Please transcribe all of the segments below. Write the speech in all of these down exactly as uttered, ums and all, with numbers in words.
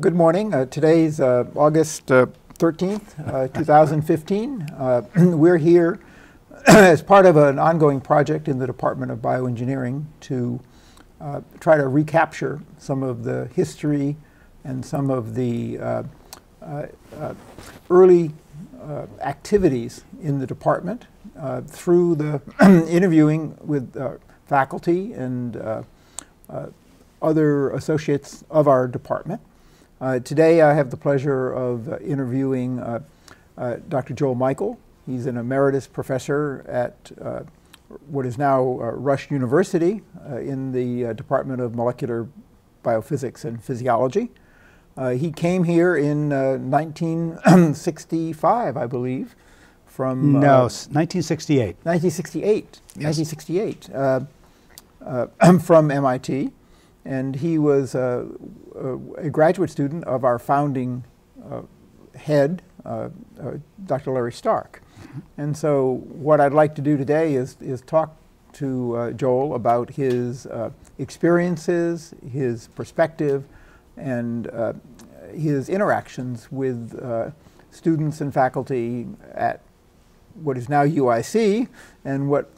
Good morning. Uh, today's uh, August uh, thirteenth, uh, two thousand fifteen. Uh, we're here as part of an ongoing project in the Department of Bioengineering to uh, try to recapture some of the history and some of the uh, uh, uh, early uh, activities in the department uh, through the interviewing with uh, faculty and uh, uh, other associates of our department. Uh, today I have the pleasure of uh, interviewing uh, uh, Doctor Joel Michael. He's an emeritus professor at uh, what is now uh, Rush University uh, in the uh, Department of Molecular Biophysics and Physiology. Uh, he came here in uh, nineteen sixty-five, I believe, from... No, uh, nineteen sixty-eight. nineteen sixty-eight, yes. nineteen sixty-eight, uh, uh, from M I T. And he was uh, a graduate student of our founding uh, head, uh, uh, Doctor Larry Stark. And so what I'd like to do today is, is talk to uh, Joel about his uh, experiences, his perspective, and uh, his interactions with uh, students and faculty at what is now U I C and what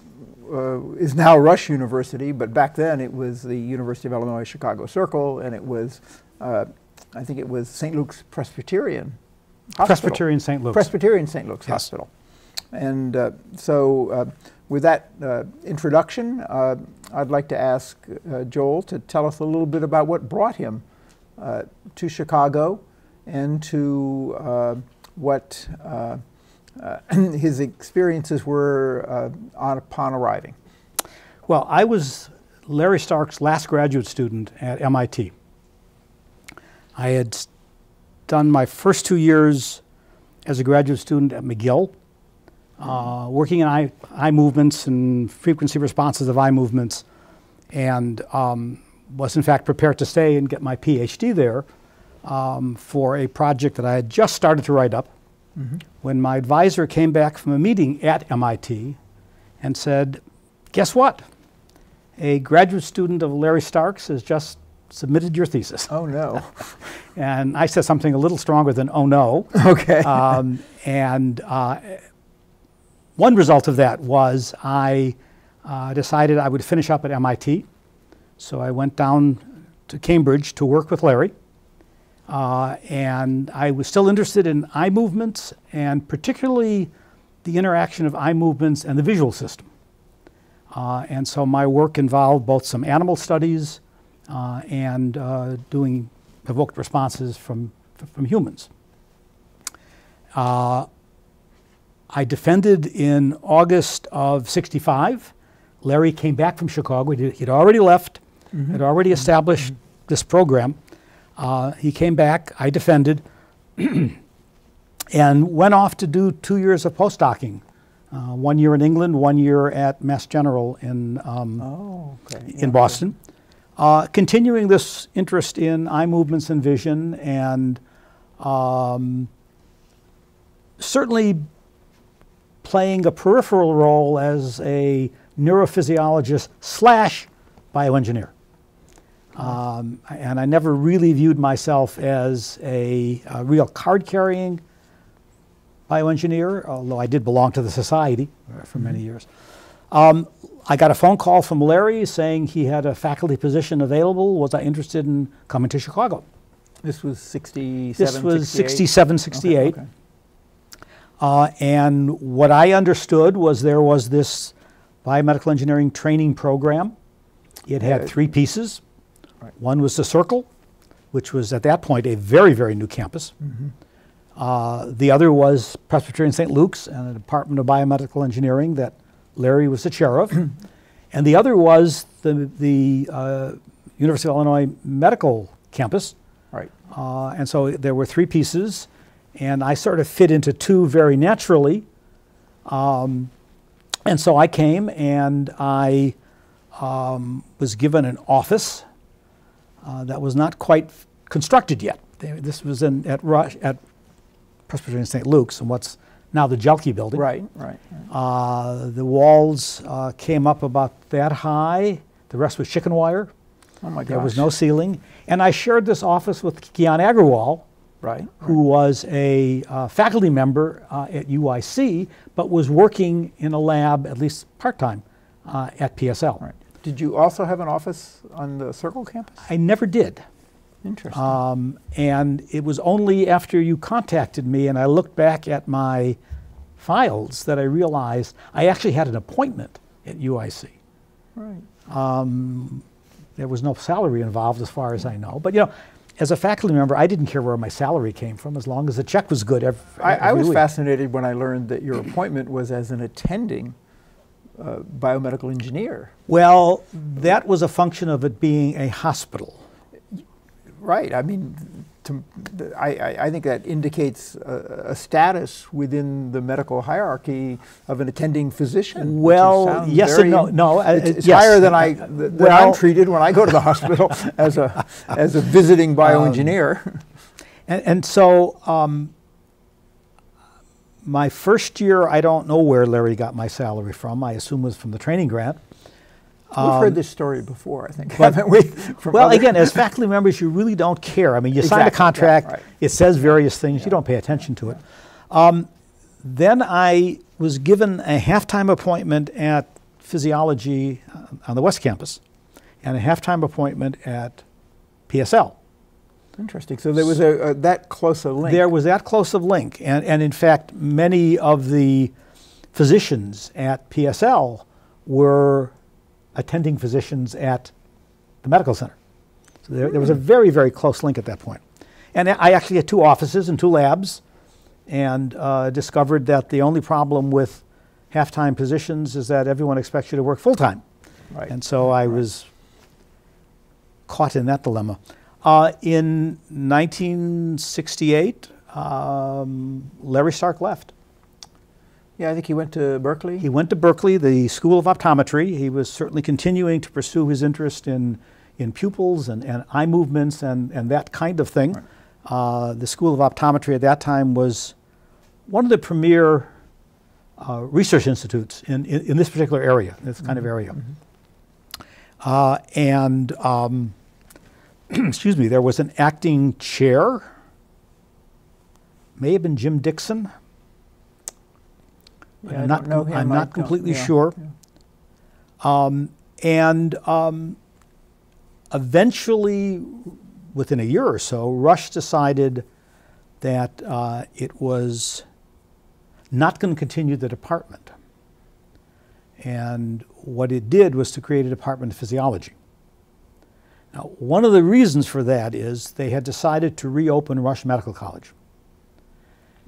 Uh, is now Rush University, but back then it was the University of Illinois Chicago Circle, and it was, uh, I think it was Saint Luke's Presbyterian Hospital. Presbyterian Saint Luke's. Presbyterian Saint Luke's yes. Hospital. And uh, so uh, with that uh, introduction, uh, I'd like to ask uh, Joel to tell us a little bit about what brought him uh, to Chicago and to uh, what uh, Uh, his experiences were uh, on, upon arriving. Well, I was Larry Stark's last graduate student at M I T. I had done my first two years as a graduate student at McGill, uh, working in eye, eye movements and frequency responses of eye movements, and um, was in fact prepared to stay and get my PhD there um, for a project that I had just started to write up. Mm-hmm. When my advisor came back from a meeting at M I T and said, guess what? A graduate student of Larry Stark's has just submitted your thesis. Oh, no. And I said something a little stronger than, oh, no. Okay. Um, and uh, one result of that was I uh, decided I would finish up at M I T. So I went down to Cambridge to work with Larry. Uh, and I was still interested in eye movements, and particularly the interaction of eye movements and the visual system. Uh, and so my work involved both some animal studies uh, and uh, doing evoked responses from, from humans. Uh, I defended in August of sixty-five. Larry came back from Chicago. He'd already left, mm-hmm. had already established mm-hmm. this program. Uh, he came back, I defended, and went off to do two years of postdocing, uh, one year in England, one year at Mass General in, um, oh, okay. in yeah, Boston, okay. uh, continuing this interest in eye movements and vision, and um, certainly playing a peripheral role as a neurophysiologist slash bioengineer. Um, and I never really viewed myself as a, a real card-carrying bioengineer, although I did belong to the society for many years. Um, I got a phone call from Larry saying he had a faculty position available. Was I interested in coming to Chicago? This was sixty-seven, sixty-eight? This was sixty-seven, sixty-eight. Okay, okay. Uh, and what I understood was there was this biomedical engineering training program. It had three pieces. Right. One was the Circle, which was at that point a very, very new campus. Mm-hmm. uh, the other was Presbyterian Saint Luke's and the Department of Biomedical Engineering that Larry was the chair of. And the other was the, the uh, University of Illinois Medical Campus. Right. Uh, and so there were three pieces, and I sort of fit into two very naturally. Um, and so I came and I um, was given an office. Uh, that was not quite constructed yet. They, this was in, at, Rush, at Presbyterian Saint Luke's and what's now the Jelke building. Right, right. right. Uh, the walls uh, came up about that high. The rest was chicken wire. Oh my gosh. There was no ceiling. And I shared this office with Kian Agarwal, right, who right. was a uh, faculty member uh, at U I C, but was working in a lab, at least part-time, uh, at P S L. Right. Did you also have an office on the Circle campus? I never did. Interesting. Um, and it was only after you contacted me and I looked back at my files that I realized I actually had an appointment at U I C. Right. Um, there was no salary involved as far as I know. But, you know, as a faculty member, I didn't care where my salary came from as long as the check was good every, every I, I was week. Fascinated when I learned that your appointment was as an attending uh, biomedical engineer. Well, that was a function of it being a hospital. Right. I mean, to, I, I think that indicates a, a status within the medical hierarchy of an attending physician. Well, yes very, and no. No, it's, it's yes. higher than I than well, I'm treated when I go to the hospital as a as a visiting bioengineer. Um, and, and so, um, my first year, I don't know where Larry got my salary from. I assume it was from the training grant. We've um, heard this story before, I think, but, haven't we? Well, again, as faculty members, you really don't care. I mean, you exactly, sign a contract, yeah, right. it says various things, yeah. you don't pay attention to yeah. it. Um, then I was given a half-time appointment at physiology uh, on the West Campus and a half-time appointment at P S L. Interesting. So there was a, a, that close a link. There was that close of link. And, and in fact, many of the physicians at P S L were attending physicians at the medical center. So there, there was a very, very close link at that point. And I actually had two offices and two labs and uh, discovered that the only problem with half-time positions is that everyone expects you to work full-time. Right. And so I right. was caught in that dilemma. Uh, in nineteen sixty-eight, um, Larry Stark left. Yeah, I think he went to Berkeley. He went to Berkeley, the School of Optometry. He was certainly continuing to pursue his interest in, in pupils and, and eye movements and, and that kind of thing. Right. Uh, the School of Optometry at that time was one of the premier uh, research institutes in, in, in this particular area, this kind mm-hmm. of area. Mm-hmm. uh, and, um, excuse me, there was an acting chair, may have been Jim Dixon. Yeah, I'm not, know him, I'm not completely yeah, sure. Yeah. Um, and um, eventually, within a year or so, Rush decided that uh, it was not going to continue the department. And what it did was to create a department of physiology. Now, one of the reasons for that is they had decided to reopen Rush Medical College.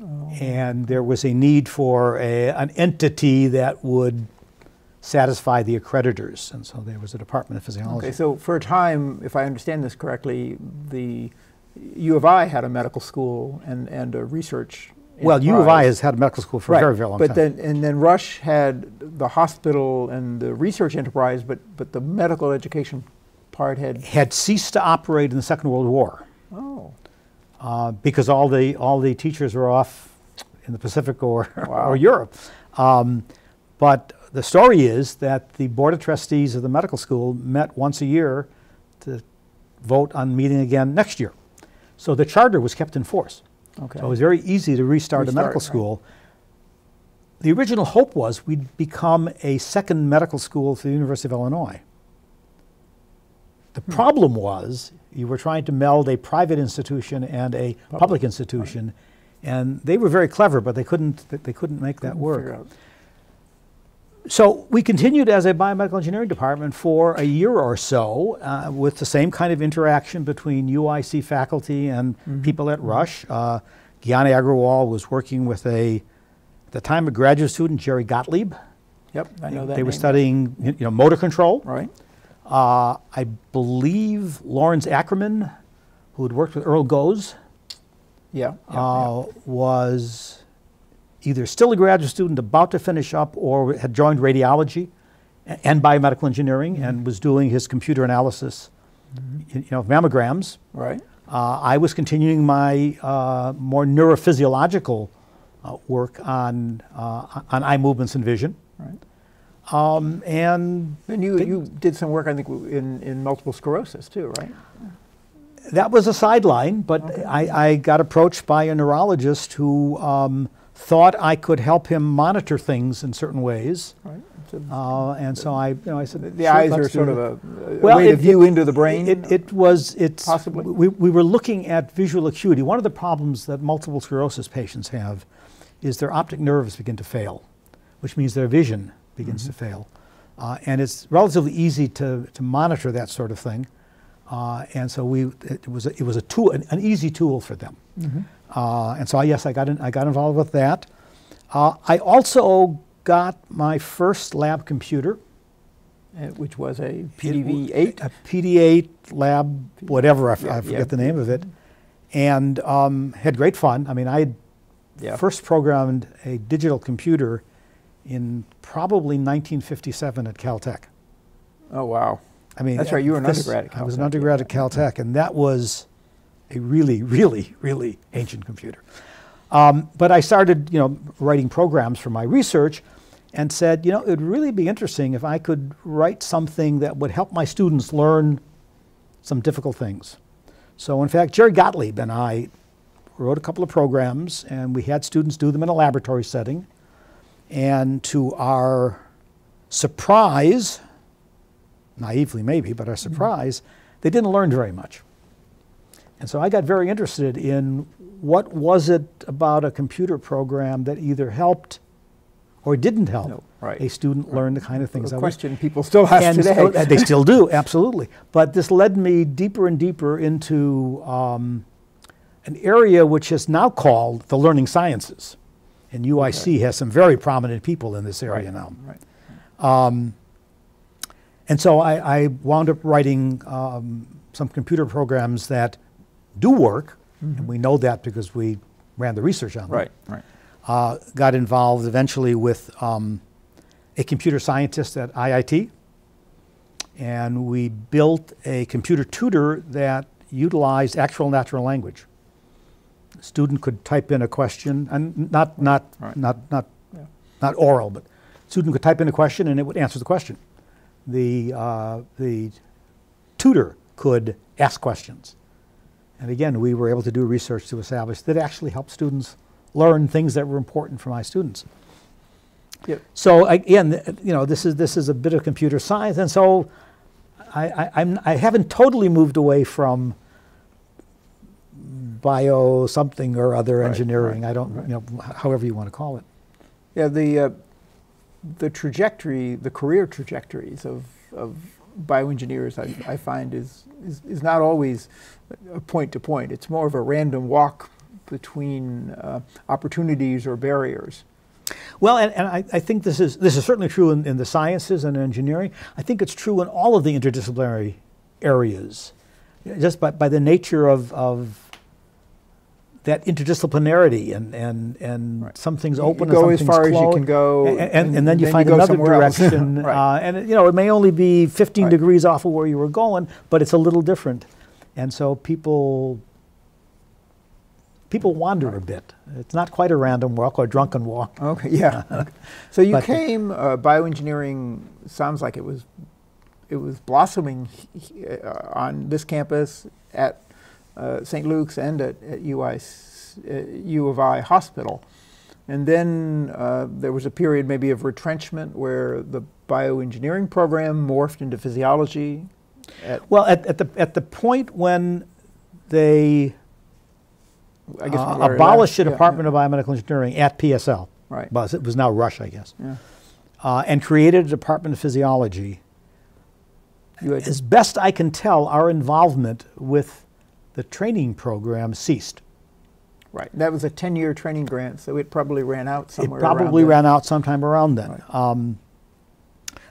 Oh. And there was a need for a, an entity that would satisfy the accreditors, and so there was a Department of Physiology. Okay, so for a time, if I understand this correctly, the U of I had a medical school and, and a research enterprise. Well, U of I has had a medical school for right. a very, very long but time. Then, and then Rush had the hospital and the research enterprise, but, but the medical education part had... had ceased to operate in the Second World War. Oh. Uh, because all the all the teachers were off in the Pacific or, wow. or Europe. Um, but the story is that the Board of Trustees of the medical school met once a year to vote on meeting again next year. So the charter was kept in force. Okay. So it was very easy to restart, restart a medical school. Right. The original hope was we'd become a second medical school for the University of Illinois. The hmm. problem was you were trying to meld a private institution and a public, public institution, right. and they were very clever, but they couldn't they couldn't make couldn't that work. So we continued as a biomedical engineering department for a year or so uh, with the same kind of interaction between U I C faculty and mm-hmm. people at Rush. Uh, Kian Agarwal was working with a, at the time, a graduate student, Jerry Gottlieb. Yep, I know they, that. They name. were studying you know motor control. Right. Uh, I believe Lawrence Ackerman, who had worked with Earl Gose, yeah, yeah, uh, yeah. was either still a graduate student about to finish up or had joined radiology and biomedical engineering mm-hmm. and was doing his computer analysis mm-hmm. you know, of mammograms. Right. Uh, I was continuing my uh, more neurophysiological uh, work on, uh, on eye movements and vision. Right. Um, and, and you, did, you did some work, I think, in, in multiple sclerosis, too, right? that was a sideline, but okay. I, I got approached by a neurologist who um, thought I could help him monitor things in certain ways. Right. Uh, and so I, you know, I said, the, the sure, eyes are sort of a, a well, way it, to view it, into the brain. It, it was, it's possibly. We, we were looking at visual acuity. One of the problems that multiple sclerosis patients have is their optic nerves begin to fail, which means their vision begins mm-hmm. to fail. Uh, and it's relatively easy to, to monitor that sort of thing. Uh, and so we, it was a, it was a tool, an, an easy tool for them. Mm-hmm. uh, and so I, yes, I got in, I got involved with that. Uh, I also got my first lab computer, which was a P D V eight, a P D eight lab, whatever, I, yeah, I forget yeah. the name of it, and um, had great fun. I mean, I had yeah. first programmed a digital computer in probably nineteen fifty-seven at Caltech. Oh wow! I mean, that's right. You were an undergrad at Caltech. I was an undergrad at Caltech, and that was a really, really, really ancient computer. Um, but I started, you know, writing programs for my research, and said, you know, it would really be interesting if I could write something that would help my students learn some difficult things. So in fact, Jerry Gottlieb and I wrote a couple of programs, and we had students do them in a laboratory setting. And to our surprise, naively maybe, but our surprise, mm-hmm. they didn't learn very much. And so I got very interested in what was it about a computer program that either helped or didn't help no, right. a student right. learn the kind of things I was. A question people still ask today. So, they still do, absolutely. But this led me deeper and deeper into um, an area which is now called the learning sciences. And U I C okay. has some very prominent people in this area right. now. Right. Um, and so I, I wound up writing um, some computer programs that do work, mm-hmm. and we know that because we ran the research on them. Right, right. Uh, got involved eventually with um, a computer scientist at I I T, and we built a computer tutor that utilized actual natural language. A student could type in a question, and not not right. not not yeah. not oral, but a student could type in a question, and it would answer the question. The uh, the tutor could ask questions. And again, we were able to do research to establish that actually helped students learn things that were important for my students. Yep. So again, you know, this is this is a bit of computer science, and so I, I, I'm, I haven't totally moved away from bio something or other right, engineering. Right, I don't, right. you know, however you want to call it. Yeah, the uh, the trajectory, the career trajectories of of bioengineers, I, I find, is, is, is not always a point to point. It's more of a random walk between uh, opportunities or barriers. Well, and, and I, I think this is, this is certainly true in, in the sciences and engineering. I think it's true in all of the interdisciplinary areas. Just by, by the nature of, of that interdisciplinarity, and, and, and right. some things open and some things close. You go as far as you can go. And, and, and, and then you then find you another direction. right. uh, and you know, it may only be fifteen right. degrees off of where you were going, but it's a little different. And so people, people wander right. a bit. It's not quite a random walk or a drunken walk. Okay, yeah. okay. So you but came, uh, bioengineering sounds like it was, it was blossoming uh, on this campus at Uh, Saint Luke's and at, at U I, uh, U of I Hospital. And then uh, there was a period maybe of retrenchment where the bioengineering program morphed into physiology. At well, at, at, the, at the point when they I guess uh, abolished the Department yeah, yeah. of Biomedical Engineering at P S L, right. well, it was now Rush, I guess, yeah. uh, and created a Department of Physiology, as best I can tell, our involvement with the training program ceased. Right, that was a ten-year training grant, so it probably ran out somewhere around then. It probably ran out sometime around then. Right. Um,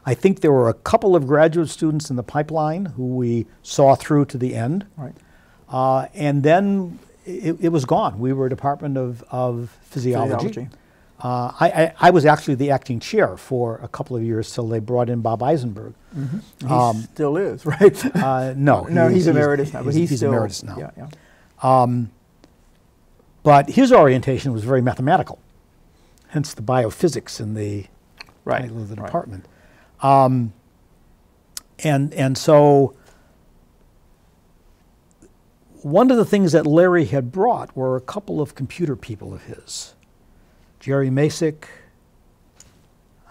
I think there were a couple of graduate students in the pipeline who we saw through to the end. Right. Uh, and then it, it was gone. We were a Department of, of Physiology. Physiology. Uh, I, I, I was actually the acting chair for a couple of years till they brought in Bob Eisenberg. Mm-hmm. um, he still is, right? uh, no, no, he, he's, he's emeritus he's, now. But he's, he's still, emeritus now. Yeah, yeah. Um, but his orientation was very mathematical, hence the biophysics in the right, title of the right. department. Um, and and so one of the things that Larry had brought were a couple of computer people of his. Jerry Masick,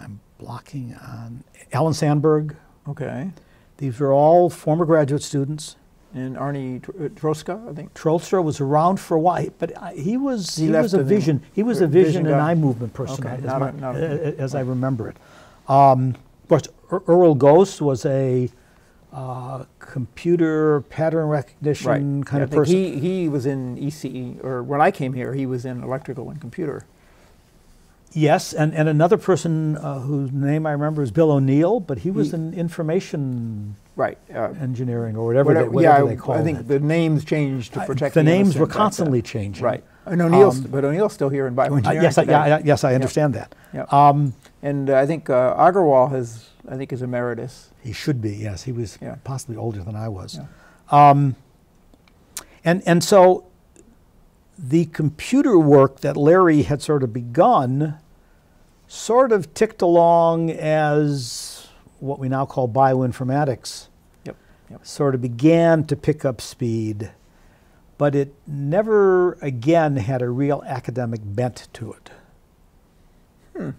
I'm blocking on, Alan Sandberg. Okay. These were all former graduate students. And Arnie Trostka, I think. Trostka was around for a while, but he was he, he was a vision. Him. He was a vision, vision and eye movement person, okay, as, not my, a, not a, as I remember it. Um, of course, Earl Gose was a uh, computer pattern recognition right. kind yeah, of person. He he was in E C E, or when I came here, he was in electrical and computer. Yes, and and another person uh, whose name I remember is Bill O'Neill, but he was he, in information. Right, uh, engineering or whatever, whatever, they, whatever yeah, they call it. I think it. the names changed to protect. I, the, the names were constantly like changing. Right, and O'Neill's, um, but O'Neill's still here in bioengineering. Uh, yes, I, yeah, I, yes, I understand yep. that. Yep. Um, and uh, I think uh, Agarwal has, I think, is emeritus. He should be. Yes, he was yeah. possibly older than I was. Yeah. Um, and and so, the computer work that Larry had sort of begun, sort of ticked along as what we now call bioinformatics, yep, yep. sort of began to pick up speed, but it never again had a real academic bent to it. Hmm.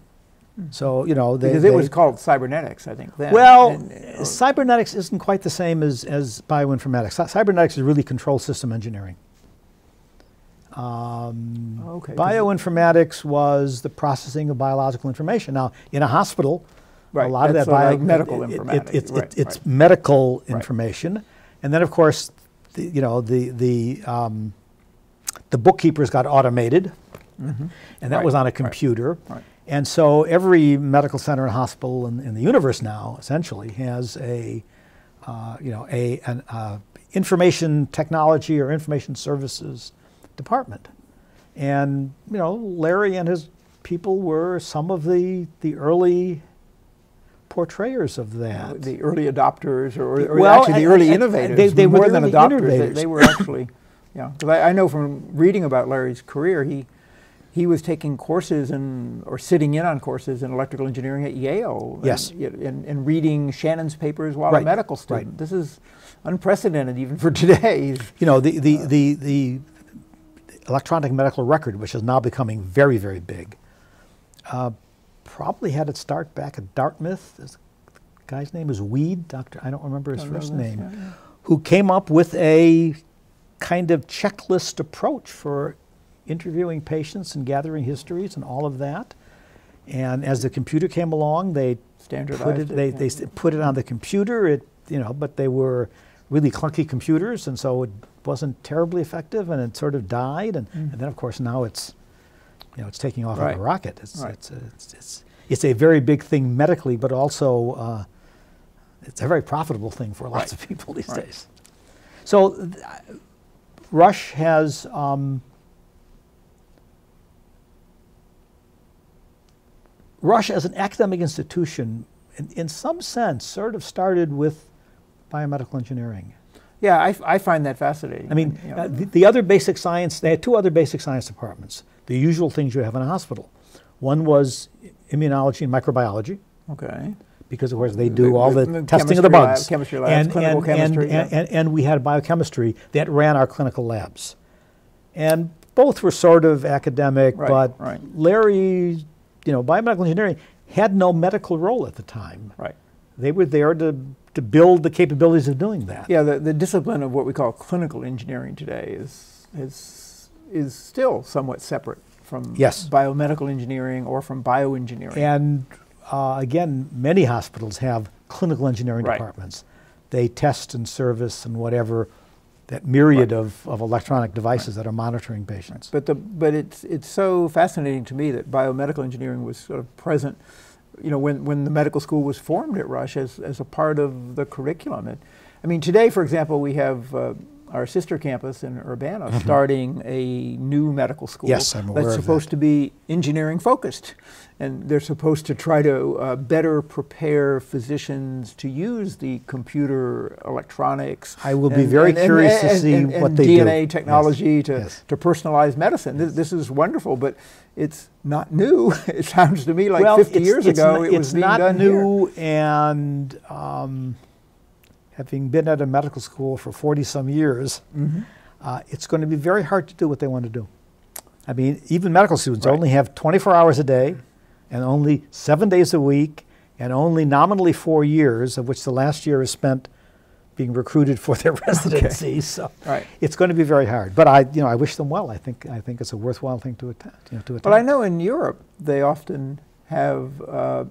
So, you know, they, because it they, was called cybernetics, I think. Then. Well, and, uh, cybernetics isn't quite the same as, as bioinformatics. Cybernetics is really control system engineering. Um, oh, okay, bioinformatics was the processing of biological information. Now, in a hospital, Right. a lot That's of that bio like medical it, informatics. It, it, it, right, it, it's right. medical right. information, and then of course, the, you know the the um, the bookkeepers got automated, mm-hmm. and that right. was on a computer, right. Right. and so every medical center and hospital in, in the universe now essentially has a uh, you know a an uh, information technology or information services department, and you know Larry and his people were some of the the early portrayers of that. The early adopters, or, or well, actually the early and, innovators, and they, they more were the than adopters. They, they were actually, yeah. Because I, I know from reading about Larry's career, he he was taking courses in, or sitting in on courses in electrical engineering at Yale. Yes. And, and, and reading Shannon's papers while right. a medical student. Right. This is unprecedented even for today. You know, the the, uh, the the the electronic medical record, which is now becoming very, very big, uh, probably had it start back at Dartmouth. The guy's name is Weed, Doctor I don't remember his don't first name, yeah. who came up with a kind of checklist approach for interviewing patients and gathering histories and all of that. And as the computer came along, they standardized put it, it, they, yeah. they put it on the computer, it, you know, but they were really clunky computers, and so it wasn't terribly effective, and it sort of died. And, mm. and then, of course, now it's You know, it's taking off right. on a rocket. It's, right. it's, a, it's, it's, it's a very big thing medically, but also uh, it's a very profitable thing for lots right. of people these right. days. So th Rush has um, Rush as an academic institution, in, in some sense, sort of started with biomedical engineering. Yeah, I, I find that fascinating. I mean, yeah. uh, the, the other basic science, they had two other basic science departments. The usual things you have in a hospital. One was immunology and microbiology. Okay. Because of course they do the, all the, the testing of the bugs. Lab, chemistry labs, and, clinical and, chemistry. And, yeah. and, and, and we had biochemistry that ran our clinical labs. And both were sort of academic, right, but right. Larry, you know, biomedical engineering had no medical role at the time. Right. They were there to, to build the capabilities of doing that. Yeah, the, the discipline of what we call clinical engineering today is is is still somewhat separate from yes. biomedical engineering or from bioengineering. And uh, again, many hospitals have clinical engineering right. departments. They test and service and whatever, that myriad right. of, of electronic devices right. that are monitoring patients. But, the, but it's, it's so fascinating to me that biomedical engineering was sort of present, you know, when, when the medical school was formed at Rush as, as a part of the curriculum. And, I mean, today, for example, we have uh, our sister campus in Urbana mm-hmm. starting a new medical school yes, I'm aware that's supposed that. to be engineering focused. And they're supposed to try to uh, better prepare physicians to use the computer electronics. I will and, be very and, curious and, and, to see and, and, what and they D N A do. D N A technology yes. To, yes. to personalize medicine. This, this is wonderful, but it's not new. It sounds to me like well, fifty it's, years it's ago it was being done It's not new here. and... Um, having been at a medical school for forty some years, mm-hmm. uh, it's going to be very hard to do what they want to do. I mean, even medical students right. only have twenty-four hours a day and only seven days a week and only nominally four years, of which the last year is spent being recruited for their residency. Okay. So right. it's going to be very hard. But I, you know, I wish them well. I think, I think it's a worthwhile thing to attempt. You know, to attempt. But I know in Europe they often have uh,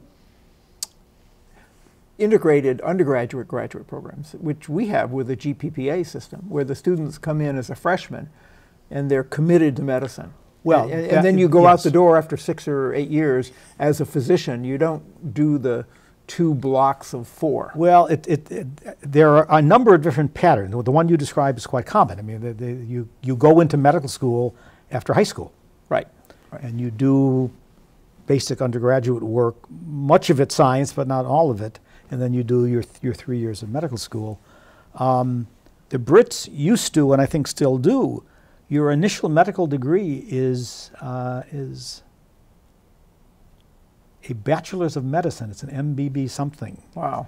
integrated undergraduate graduate programs, which we have with a G P P A system, where the students come in as a freshman and they're committed to medicine. Well, and, and, and then you go yes. out the door after six or eight years as a physician. You don't do the two blocks of four. Well, it, it, it, there are a number of different patterns. The one you described is quite common. I mean, the, the, you, you go into medical school after high school. Right. right. And you do basic undergraduate work, much of it science, but not all of it. And then you do your, th your three years of medical school. Um, the Brits used to, and I think still do, your initial medical degree is, uh, is a bachelor's of medicine. It's an M B B something. Wow.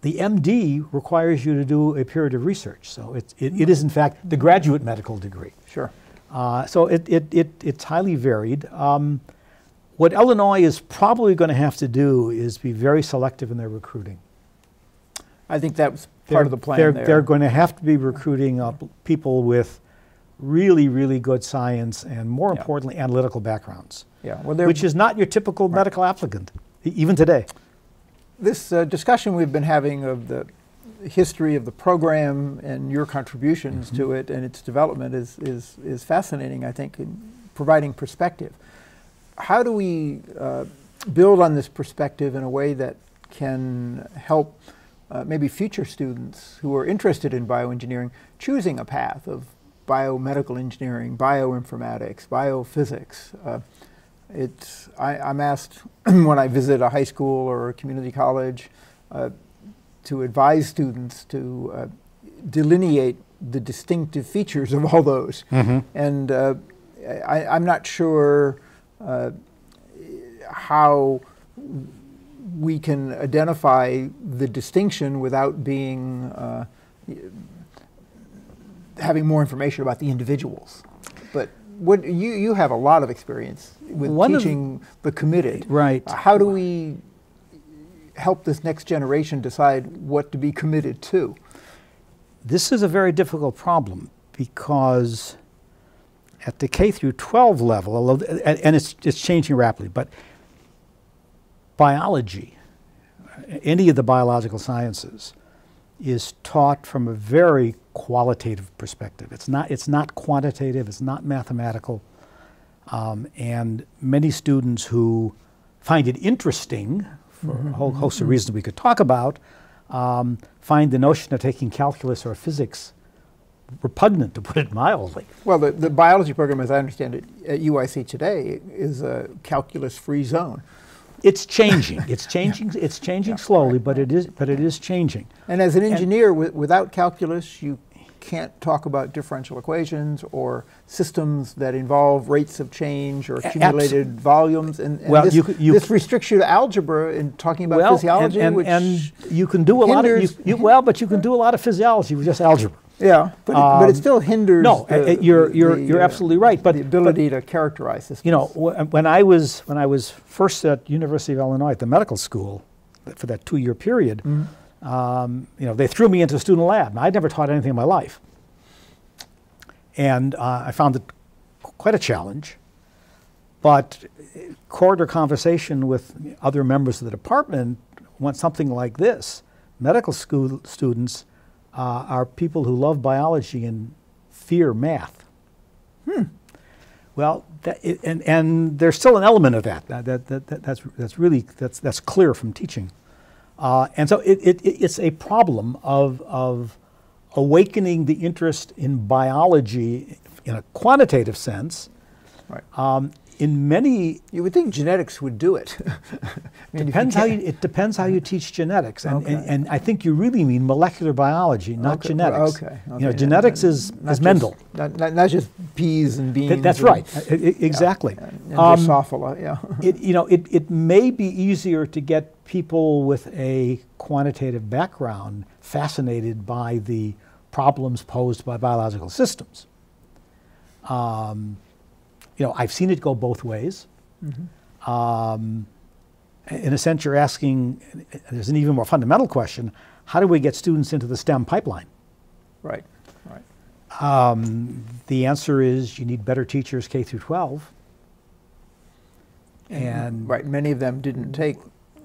The M D requires you to do a period of research. So it, it, it is, in fact, the graduate medical degree. Sure. Uh, so it, it, it, it's highly varied. Um, what Illinois is probably going to have to do is be very selective in their recruiting. I think that was part they're, of the plan they're, there. They're going to have to be recruiting uh, people with really, really good science and, more yeah. importantly, analytical backgrounds, yeah. well, which is not your typical right. medical applicant, e even today. This uh, discussion we've been having of the history of the program and your contributions mm-hmm. to it and its development is, is, is fascinating, I think, in providing perspective. How do we uh, build on this perspective in a way that can help uh, maybe future students who are interested in bioengineering choosing a path of biomedical engineering, bioinformatics, biophysics. Uh, it's, I, I'm asked when I visit a high school or a community college uh, to advise students to uh, delineate the distinctive features of all those. Mm-hmm. And uh, I, I'm not sure uh, how we can identify the distinction without being uh, having more information about the individuals. But what you you have a lot of experience with One teaching of, the committed. Right. How do we help this next generation decide what to be committed to? This is a very difficult problem because at the K through twelve level, and it's, it's changing rapidly, but biology, any of the biological sciences, is taught from a very qualitative perspective. It's not, it's not quantitative, it's not mathematical. Um, and many students who find it interesting, for mm-hmm. a whole host of reasons we could talk about, um, find the notion of taking calculus or physics repugnant, to put it mildly. Well, the, the biology program, as I understand it, at U I C today is a calculus-free zone. It's changing. It's changing. yeah. It's changing yeah, slowly, right. but it is. But it is changing. And as an engineer, w without calculus, you can't talk about differential equations or systems that involve rates of change or accumulated Absol volumes. And, and well, this, you, you this restricts you to algebra and talking about well, physiology, and, and, which and you can do a hinders, lot of you, you, well, but you can do a lot of physiology with just algebra. Yeah, but it, um, but it still hinders. No, the, it, you're you're the, you're absolutely right. But the ability but, to characterize systems. You know, when I was when I was first at University of Illinois at the medical school, for that two year period, mm-hmm. um, you know, they threw me into a student lab. And I'd never taught anything in my life, and uh, I found it quite a challenge. But corridor conversation with other members of the department went something like this: medical school students Uh, are people who love biology and fear math. Hmm. Well, that, it, and and there's still an element of that. That, that, that, that that's that's really that's that's clear from teaching, uh, and so it, it it's a problem of of awakening the interest in biology in a quantitative sense. Right. Um, in many, you would think genetics would do it. I mean, depends you how you, it depends how you teach genetics, and, okay. and, and I think you really mean molecular biology, not okay. genetics. Okay. okay. You know, genetics and, is, is just, Mendel. Not, not, not just peas and beans. Th that's and, right. I, I, exactly. Yeah. And, and um, Drosophila, yeah. it, you know, it, it may be easier to get people with a quantitative background fascinated by the problems posed by biological systems. Um, you know, I've seen it go both ways. Mm-hmm. um, in a sense, you're asking, there's an even more fundamental question, how do we get students into the STEM pipeline? Right, right. Um, the answer is you need better teachers K through twelve. And right, many of them didn't take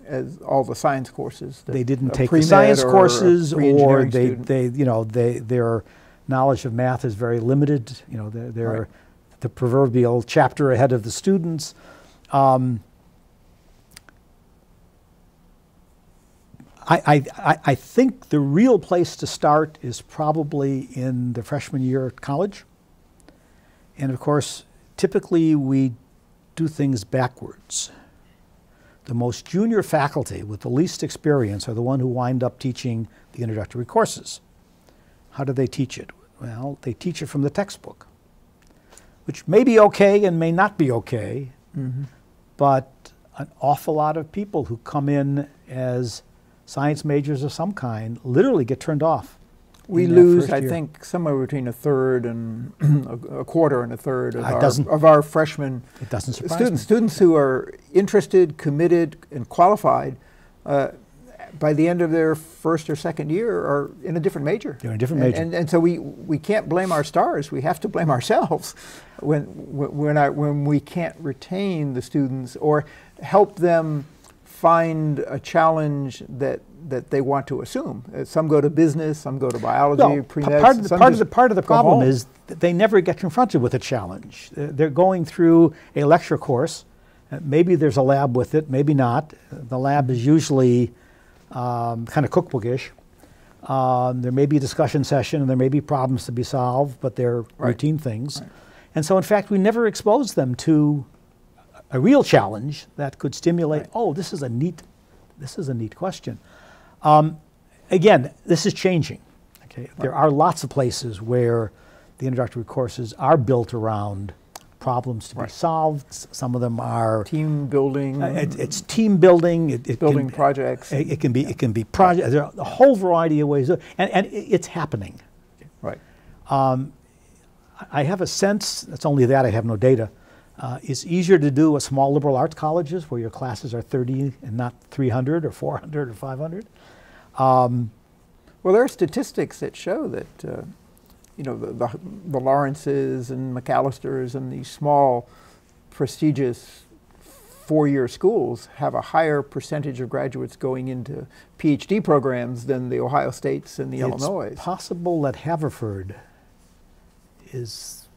as all the science courses. That they didn't take the science courses, or they, they, you know, they, their knowledge of math is very limited. You know, they're, they're right. the proverbial chapter ahead of the students. Um, I, I, I think the real place to start is probably in the freshman year at college. And of course, typically we do things backwards. The most junior faculty with the least experience are the one who wind up teaching the introductory courses. How do they teach it? Well, they teach it from the textbook, which may be okay and may not be okay, mm-hmm. but an awful lot of people who come in as science majors of some kind literally get turned off. We lose, I think, somewhere between a third and a quarter and a third of, our, of our freshmen it doesn't surprise students. Me. Students who are interested, committed, and qualified, uh, by the end of their first or second year are in a different major. They're in a different major. And, and, and so we, we can't blame our stars. We have to blame ourselves when, when, I, when we can't retain the students or help them find a challenge that that they want to assume. Some go to business, some go to biology, no, pre-med. Part of the, part of the, part of the problem is that they never get confronted with a challenge. They're going through a lecture course. Maybe there's a lab with it, maybe not. The lab is usually um, kind of cookbookish. Um, there may be a discussion session and there may be problems to be solved, but they're right. routine things. Right. And so in fact, we never expose them to a real challenge that could stimulate, right. oh, this is a neat, this is a neat question. Um, again, this is changing. Okay, there are lots of places where the introductory courses are built around problems to right. be solved. Some of them are team building. Uh, it, it's team building. It, it building can, projects. It, it can be. Yeah. It can be project. There are a whole variety of ways, and and it's happening. Right. Um, I have a sense. It's only that I have no data. Uh, it's easier to do at small liberal arts colleges where your classes are thirty and not three hundred or four hundred or five hundred. Um, well, there are statistics that show that, uh, you know, the, the, the Lawrences and McAllisters and these small, prestigious four-year schools have a higher percentage of graduates going into PhD programs than the Ohio States and the Illinois. It's possible that Haverford is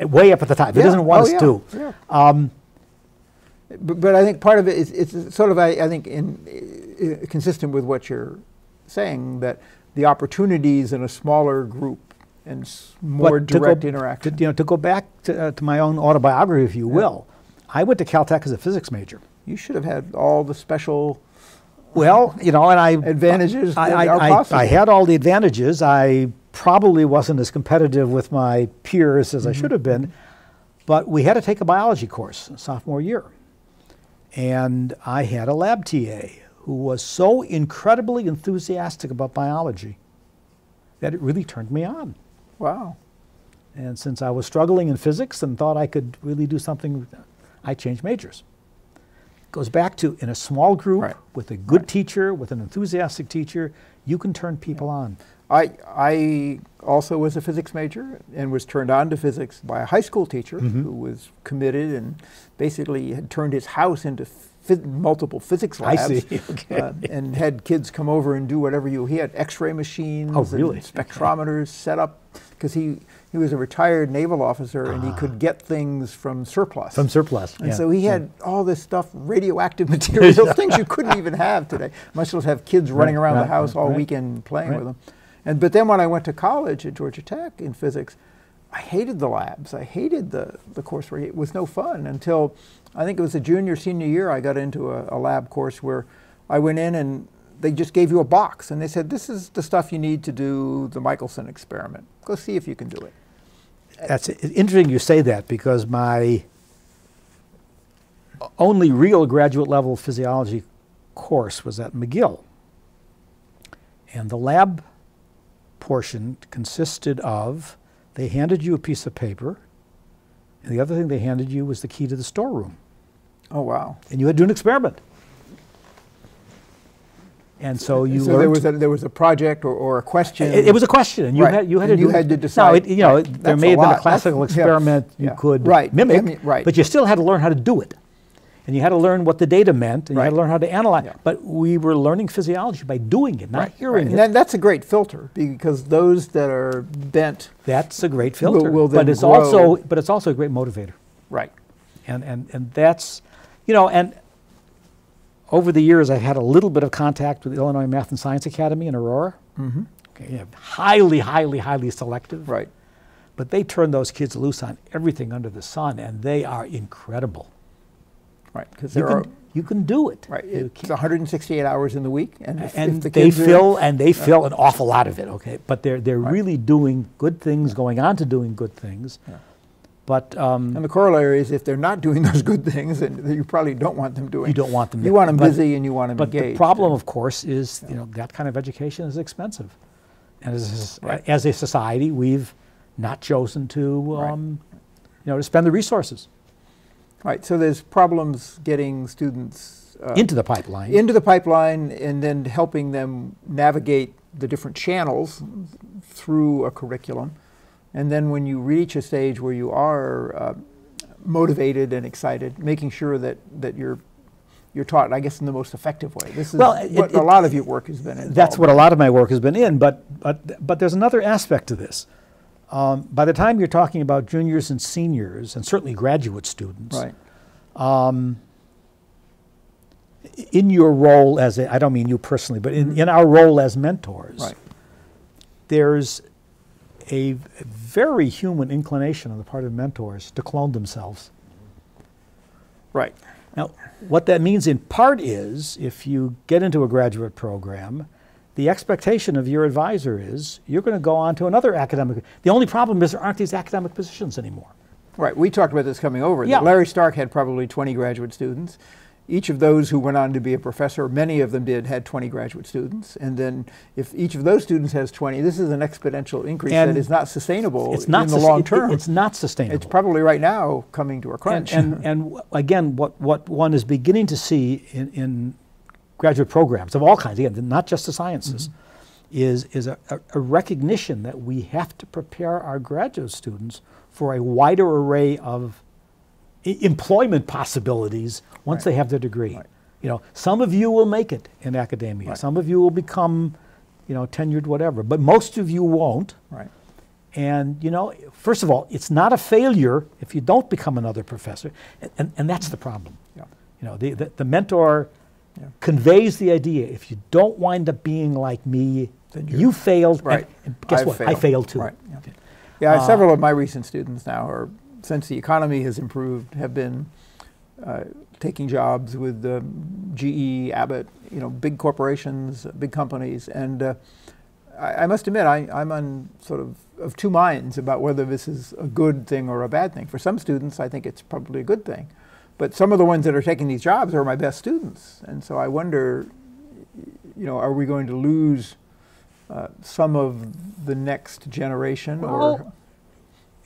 way up at the top. Yeah. It doesn't want oh, us yeah. to. Yeah. Um, But, but I think part of it is it's sort of, I, I think, in, uh, consistent with what you're saying, that the opportunities in a smaller group and more direct go, interaction. To, you know, to go back to, uh, to my own autobiography, if you yeah. will, I went to Caltech as a physics major. You should have had all the special well, you know, and I, advantages I, that I, are I, possible. I had all the advantages. I probably wasn't as competitive with my peers as mm-hmm. I should have been, but we had to take a biology course sophomore year. And I had a lab T A who was so incredibly enthusiastic about biology that it really turned me on. Wow. And since I was struggling in physics and thought I could really do something, I changed majors. It goes back to, in a small group, right. with a good right. teacher, with an enthusiastic teacher, you can turn people yeah. on. I, I also was a physics major and was turned on to physics by a high school teacher mm-hmm. who was committed and basically had turned his house into phys- multiple physics labs. I see. Okay. uh, and had kids come over and do whatever you, he had x-ray machines oh, really? and spectrometers okay. set up because he, he was a retired naval officer ah. and he could get things from surplus. From surplus, And yeah. so he had yeah. all this stuff, radioactive materials, things you couldn't even have today, much less have kids right, running around right, the house right, all right. weekend playing right. with them. And, but then when I went to college at Georgia Tech in physics, I hated the labs. I hated the, the coursework. It was no fun until, I think it was a junior, senior year, I got into a, a lab course where I went in and they just gave you a box. And they said, this is the stuff you need to do the Michelson experiment. Go see if you can do it. That's interesting you say that, because my only real graduate level physiology course was at McGill. And the lab portion consisted of, they handed you a piece of paper, and the other thing they handed you was the key to the storeroom. Oh, wow. And you had to do an experiment. And so you so learned. There was a, there was a project or, or a question. It, it was a question, and you right. had you had and to you do, had to decide. No, it, you know, right. it, there may have lot. been a classical That's, experiment yeah. you yeah. could right. mimic, I mean, right. but you still had to learn how to do it, and you had to learn what the data meant, and right. you had to learn how to analyze. Yeah. But we were learning physiology by doing it, not right. hearing right. it. And that's a great filter because those that are bent. That's a great filter. Will, will then but it's grow. also but it's also a great motivator. Right. And and and that's, you know, and. Over the years, I've had a little bit of contact with the Illinois Math and Science Academy in Aurora. Mm-hmm. Okay, yeah, highly, highly, highly selective. Right. But they turn those kids loose on everything under the sun, and they are incredible. Right, because there are you can do it. Right, it's one hundred sixty-eight hours in the week, and if, and if the kids they fill and they yeah. fill an awful lot of it. Okay, but they're they're right. really doing good things, yeah. going on to doing good things. Yeah. But, um, and the corollary is if they're not doing those good things, then you probably don't want them doing. You don't want them. You want them but, busy and you want them but engaged. But the problem, of course, is yeah. you know that kind of education is expensive, and as a, right. as a society, we've not chosen to um, right. you know to spend the resources. Right. So there's problems getting students uh, into the pipeline, into the pipeline, and then helping them navigate the different channels through a curriculum. And then when you reach a stage where you are uh, motivated and excited, making sure that, that you're, you're taught, I guess, in the most effective way. This is well, it, what it, a lot of your work has been in. That's what a lot of my work has been in, but, but, but there's another aspect to this. Um, by the time you're talking about juniors and seniors, and certainly graduate students, right. um, in your role as, a, I don't mean you personally, but in, in our role as mentors, right. there's a very human inclination on the part of mentors to clone themselves. Right. Now, what that means in part is, if you get into a graduate program, the expectation of your advisor is you're going to go on to another academic. The only problem is there aren't these academic positions anymore. Right. We talked about this coming over. Yeah. That Larry Stark had probably twenty graduate students. Each of those who went on to be a professor, many of them did, had twenty graduate students. And then if each of those students has twenty, this is an exponential increase and that is not sustainable it's not in the long term. It, it's not sustainable. It's probably right now coming to a crunch. And, and, and again, what, what one is beginning to see in, in graduate programs of all kinds, again, not just the sciences, mm-hmm. is, is a, a recognition that we have to prepare our graduate students for a wider array of employment possibilities once right. they have their degree. Right. You know, some of you will make it in academia. Right. Some of you will become, you know, tenured whatever, but most of you won't. Right. And, you know, first of all, it's not a failure if you don't become another professor, and, and, and that's the problem. Yeah. You know, the, the, the mentor yeah. conveys the idea, if you don't wind up being like me, then you failed, right. and, and guess I've what, failed. I failed too. Right. Yeah, okay. yeah uh, several of my recent students now are since the economy has improved, have been uh, taking jobs with um, G E, Abbott, you know, big corporations, big companies. And uh, I, I must admit, I, I'm on sort of, of two minds about whether this is a good thing or a bad thing. For some students, I think it's probably a good thing. But some of the ones that are taking these jobs are my best students. And so I wonder, you know, are we going to lose uh, some of the next generation? Well, or?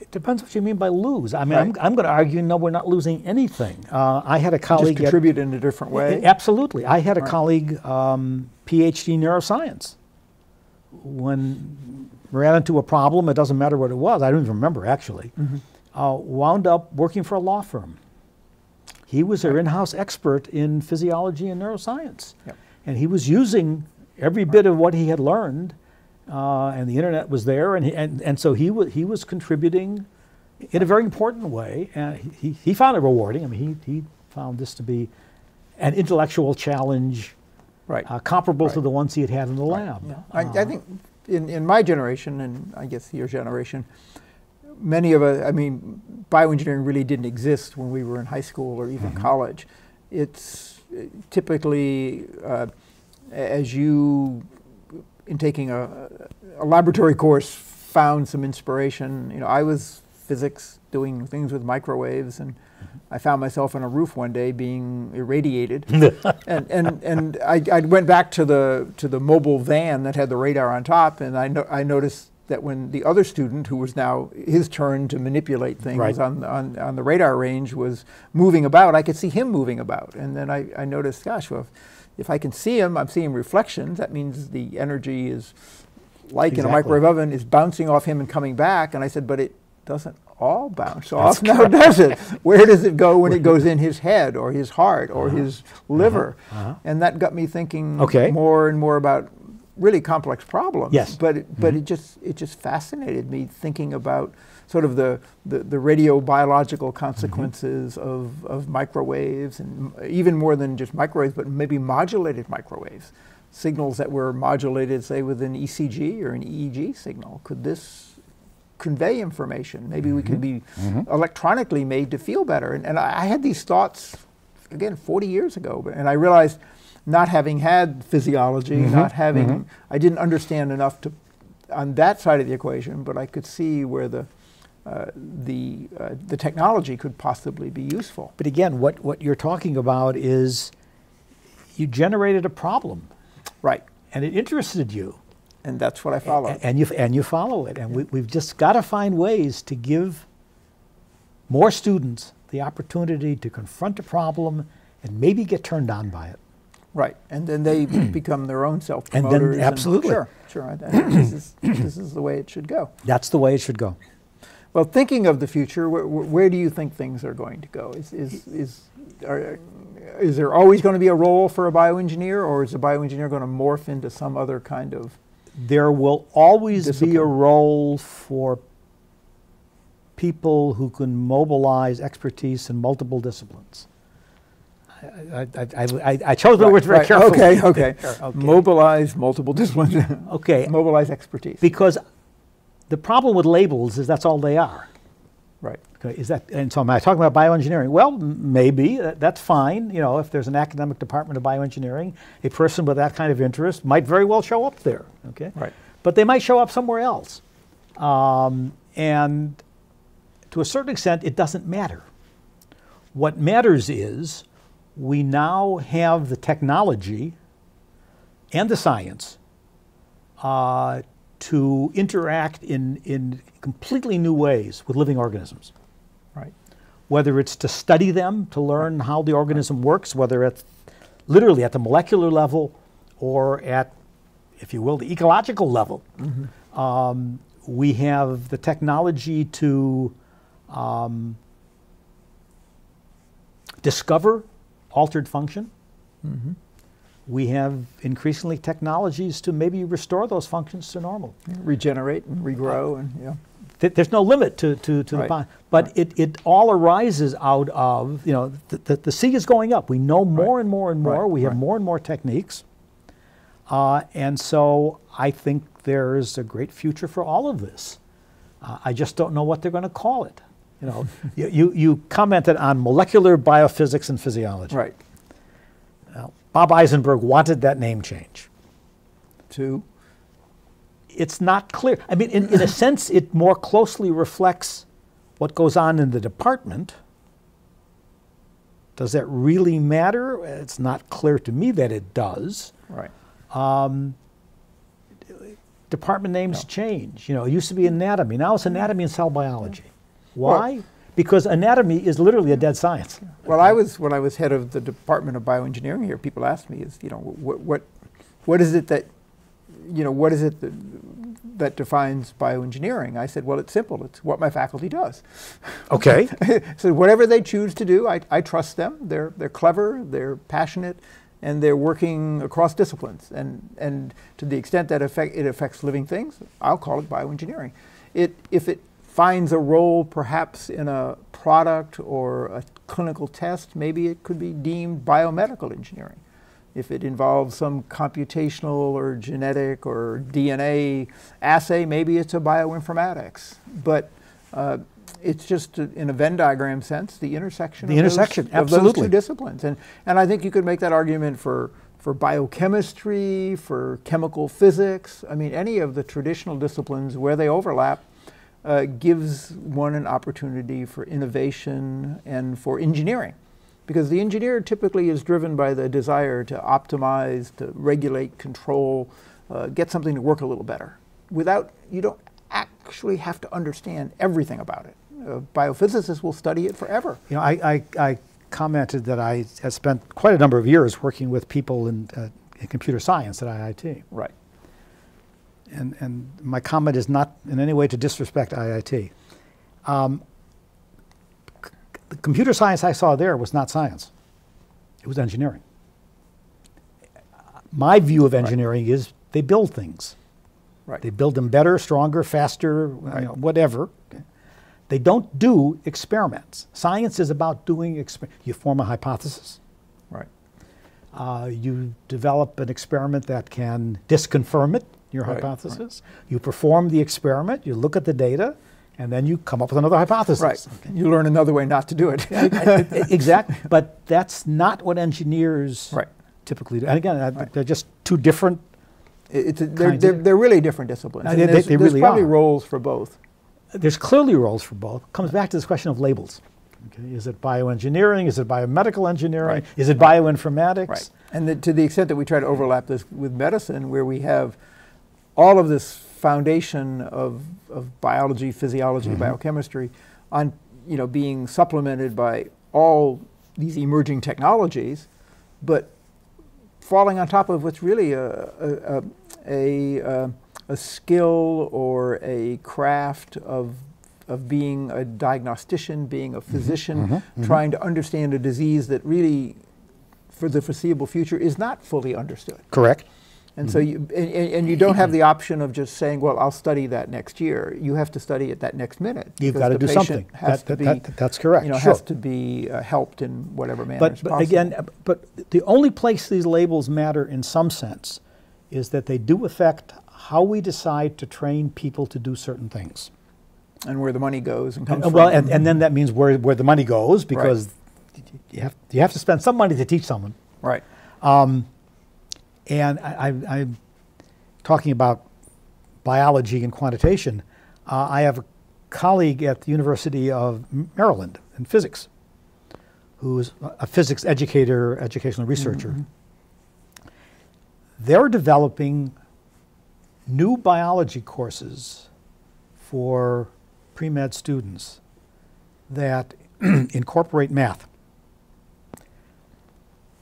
It depends what you mean by lose. I mean, right. I'm, I'm going to argue, no, we're not losing anything. Uh, I had a colleague... Just contribute at, in a different way? Absolutely. I had a right. colleague, um, PhD in neuroscience. When ran into a problem, it doesn't matter what it was, I don't even remember actually, mm-hmm. uh, wound up working for a law firm. He was their in-house expert in physiology and neuroscience. Yep. And he was using every bit of what he had learned. Uh, and the internet was there, and he, and, and so he was he was contributing in a very important way, and he, he found it rewarding. I mean, he he found this to be an intellectual challenge, right, uh, comparable right. to the ones he had had in the right. lab. Yeah. Uh, I, I think in in my generation, and I guess your generation, many of us, I mean, bioengineering really didn't exist when we were in high school or even mm-hmm. college. It's typically uh, as you. in taking a, a laboratory course, found some inspiration. You know, I was physics, doing things with microwaves, and I found myself on a roof one day being irradiated. and and, and I, I went back to the to the mobile van that had the radar on top, and I, no, I noticed that when the other student, who was now his turn to manipulate things right. on, on, on the radar range, was moving about, I could see him moving about. And then I, I noticed, gosh, well, if, if I can see him, I'm seeing reflections. That means the energy is, like exactly. in a microwave oven, is bouncing off him and coming back. And I said, but it doesn't all bounce off now, does it? Where does it go when it goes in his head or his heart or uh-huh. his liver? Uh-huh. Uh-huh. And that got me thinking okay. more and more about really complex problems, yes. but it, mm-hmm. but it just it just fascinated me, thinking about sort of the the, the radiobiological consequences mm-hmm. of of microwaves, and even more than just microwaves, but maybe modulated microwaves, signals that were modulated, say, with an E C G or an E E G signal. Could this convey information? Maybe mm-hmm. we could be mm-hmm. electronically made to feel better. And, and I had these thoughts again forty years ago, but, and I realized, not having had physiology, mm-hmm. not having, mm-hmm. I didn't understand enough to, on that side of the equation, but I could see where the, uh, the, uh, the technology could possibly be useful. But again, what, what you're talking about is you generated a problem. Right. And it interested you. And that's what I followed. And, and, you, and you follow it. And yeah. we, we've just got to find ways to give more students the opportunity to confront a problem and maybe get turned on by it. Right, and then they become their own self-promoters. And then, absolutely. And, sure, sure. This is, this is the way it should go. That's the way it should go. Well, thinking of the future, wh wh where do you think things are going to go? Is, is, is, are, is there always going to be a role for a bioengineer, or is a bioengineer going to morph into some other kind of There will always discipline? be a role for people who can mobilize expertise in multiple disciplines. I, I, I, I chose my right, words very right. carefully. Okay, okay. okay. Mobilize multiple disciplines. Okay. Mobilize expertise. Because the problem with labels is that's all they are. Right. Okay. Is that, and so am I talking about bioengineering? Well, maybe. That, that's fine. You know, if there's an academic department of bioengineering, a person with that kind of interest might very well show up there. Okay. Right. But they might show up somewhere else. Um, and to a certain extent, it doesn't matter. What matters is, we now have the technology and the science uh, to interact in, in completely new ways with living organisms. Right. Whether it's to study them, to learn how the organism right. works, whether it's literally at the molecular level or at, if you will, the ecological level. Mm-hmm. um, we have the technology to um, discover altered function. Mm-hmm. We have increasingly technologies to maybe restore those functions to normal. Regenerate and regrow. Uh, and, yeah. th there's no limit to, to, to right. the bond. But right. it, it all arises out of, you know, the, the, the sea is going up. We know more right. and more and more. Right. We have right. more and more techniques. Uh, and so I think there's a great future for all of this. Uh, I just don't know what they're going to call it. You know, you, you, you commented on molecular biophysics and physiology. Right. Now, Bob Eisenberg wanted that name change. To? It's not clear. I mean, in, in a sense, it more closely reflects what goes on in the department. Does that really matter? It's not clear to me that it does. Right. Um, department names no. change. You know, it used to be anatomy. Now it's anatomy and cell biology. Why? Well, because anatomy is literally a dead science. Well, I was when I was head of the Department of Bioengineering here, people asked me, "Is you know what what what is it that you know what is it that, that defines bioengineering?" I said, "Well, it's simple. It's what my faculty does." Okay. So whatever they choose to do, I, I trust them. They're they're clever. They're passionate. And they're working across disciplines. And and to the extent that affect, it affects living things, I'll call it bioengineering. It if it finds a role perhaps in a product or a clinical test, maybe it could be deemed biomedical engineering. If it involves some computational or genetic or D N A assay, maybe it's a bioinformatics. But uh, it's just, a, in a Venn diagram sense, the intersection, the of, intersection those, of those two disciplines. And, and I think you could make that argument for, for biochemistry, for chemical physics. I mean, any of the traditional disciplines where they overlap, uh, gives one an opportunity for innovation and for engineering. Because the engineer typically is driven by the desire to optimize, to regulate, control, uh, get something to work a little better. Without, you don't actually have to understand everything about it. Uh, biophysicists will study it forever. You know, I, I, I commented that I had spent quite a number of years working with people in, uh, in computer science at I I T. Right. And, and my comment is not in any way to disrespect I I T. Um, The computer science I saw there was not science. It was engineering. My view of engineering right. is they build things. Right. They build them better, stronger, faster, right. you know, whatever. Okay. They don't do experiments. Science is about doing experiments. You form a hypothesis. Right. Uh, you develop an experiment that can disconfirm it, your right. hypothesis. Right. You perform the experiment. You look at the data. And then you come up with another hypothesis. Right. Okay. You learn another way not to do it. Exactly. But that's not what engineers right. typically do. And again, I, right. they're just two different it's a, they're, they're, they're really different disciplines. No, they, there's they really there's probably are. roles for both. There's clearly roles for both. Comes back to this question of labels. Okay. Is it bioengineering? Is it biomedical engineering? Right. Is it right. bioinformatics? Right. And the, to the extent that we try to overlap this with medicine, where we have all of this foundation of, of biology, physiology, mm-hmm. biochemistry, on you know being supplemented by all these emerging technologies, but falling on top of what's really a, a, a, a skill or a craft of, of being a diagnostician, being a physician, mm-hmm. Mm-hmm. trying to understand a disease that really, for the foreseeable future, is not fully understood. Correct. And so you, and, and you don't have the option of just saying, well, I'll study that next year. You have to study it that next minute. You've got to do something. That, that, to be, that, that's correct. You know, sure. has to be uh, helped in whatever manner but, but possible. Again, but the only place these labels matter in some sense is that they do affect how we decide to train people to do certain things. And where the money goes and comes and, from. Well, and, and then that means where, where the money goes, because right. you, have, you have to spend some money to teach someone. Right. Um, And I, I, I'm talking about biology and quantitation. Uh, I have a colleague at the University of Maryland in physics, who's a physics educator, educational researcher. Mm-hmm. They're developing new biology courses for pre-med students that incorporate math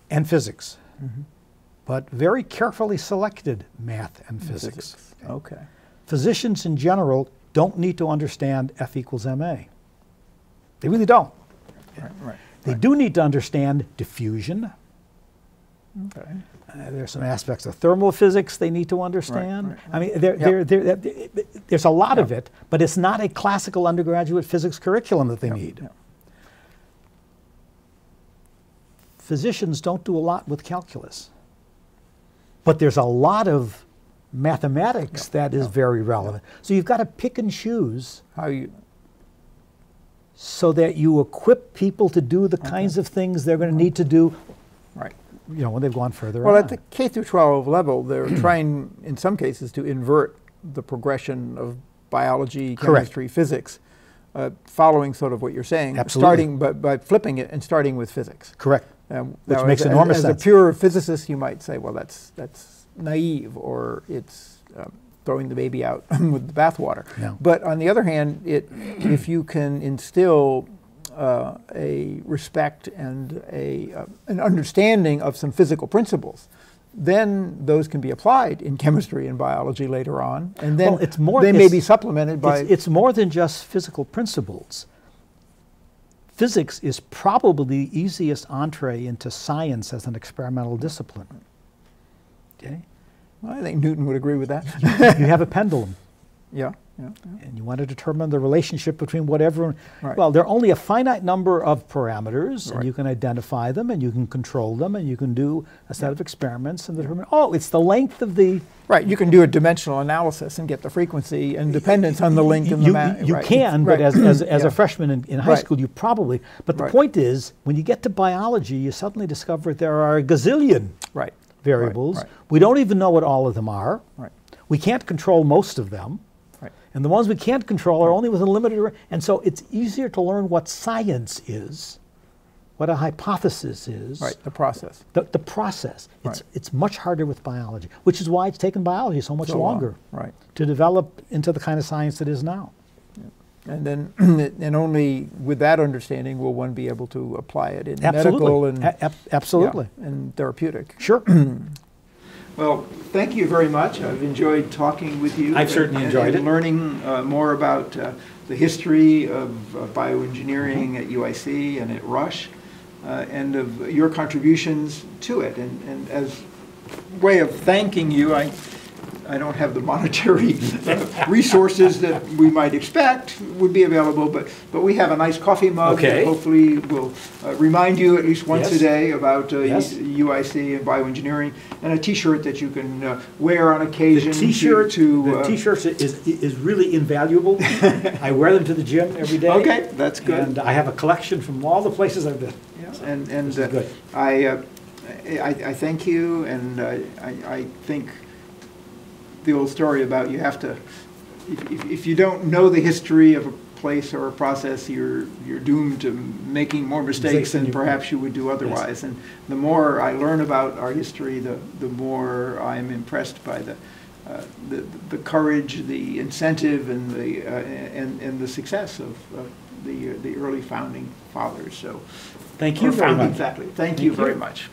and physics. Mm-hmm. But very carefully selected math and physics. physics. Okay. okay. Physicians in general don't need to understand F equals M A. They really don't. Right, right, they right. do need to understand diffusion. Okay. Uh, there's some aspects of thermophysics they need to understand. Right, right, right. I mean, they're, yep. they're, they're, they're, there's a lot yep. of it, but it's not a classical undergraduate physics curriculum that they yep, need. Yep. Physicians don't do a lot with calculus. But there's a lot of mathematics yeah, that is yeah, very relevant. Yeah. So you've got to pick and choose how you, so that you equip people to do the okay. kinds of things they're going to need to do right. you know, when they've gone further Well, on. At the K through twelve level, they're trying, in some cases, to invert the progression of biology, chemistry, Correct. physics, uh, following sort of what you're saying, Absolutely. starting by, by flipping it and starting with physics. Correct. Um, Which makes as, enormous as, sense. As a pure physicist, you might say, well, that's, that's naive, or it's um, throwing the baby out with the bathwater. No. But on the other hand, it, if you can instill uh, a respect and a, uh, an understanding of some physical principles, then those can be applied in chemistry and biology later on. And then well, it's more, they it's, may be supplemented by... It's, it's more than just physical principles. Physics is probably the easiest entree into science as an experimental discipline. Okay? Well, I think Newton would agree with that. you, you have a pendulum. Yeah, yeah, yeah. And you want to determine the relationship between whatever. Right. Well, there are only a finite number of parameters, right. and you can identify them, and you can control them, and you can do a set yeah. of experiments and determine, oh, it's the length of the. Right, you can do a dimensional analysis and get the frequency and dependence on the length in the math. You, you right. can, right. but as, as, as yeah. a freshman in, in high right. school, you probably. But the right. point is, when you get to biology, you suddenly discover there are a gazillion right. variables. Right. Right. We don't even know what all of them are. Right. We can't control most of them. Right. And the ones we can't control are only within limited, and so it's easier to learn what science is, what a hypothesis is. Right, the process. The, the process. It's, right. It's much harder with biology, which is why it's taken biology so much so longer long. Right. to develop into the kind of science it is now. Yeah. And then, and only with that understanding will one be able to apply it in absolutely. medical and, a absolutely. Yeah, and therapeutic. Sure. Well, thank you very much. I've enjoyed talking with you. I've certainly and, enjoyed and it. Learning uh, more about uh, the history of uh, bioengineering mm-hmm. at U I C and at Rush, uh, and of your contributions to it. And, and as a way of thanking you, I, I don't have the monetary resources that we might expect would be available, but, but we have a nice coffee mug okay. that hopefully will uh, remind you at least once yes. a day about uh, yes. U I C and bioengineering, and a T-shirt that you can uh, wear on occasion. The T-shirt to, to, uh, is, is really invaluable. I wear them to the gym every day. Okay, that's good. And I have a collection from all the places I've been. Yeah. So and and uh, good. I, uh, I, I thank you, and uh, I, I think the old story about you have to, if, if you don't know the history of a place or a process, you're you're doomed to making more mistakes than perhaps you would do otherwise. Yes. And the more I learn about our history, the the more I'm impressed by the uh, the, the courage, the incentive, and the uh, and and the success of uh, the uh, the early founding fathers. So, thank you very much. Exactly. Thank you very much.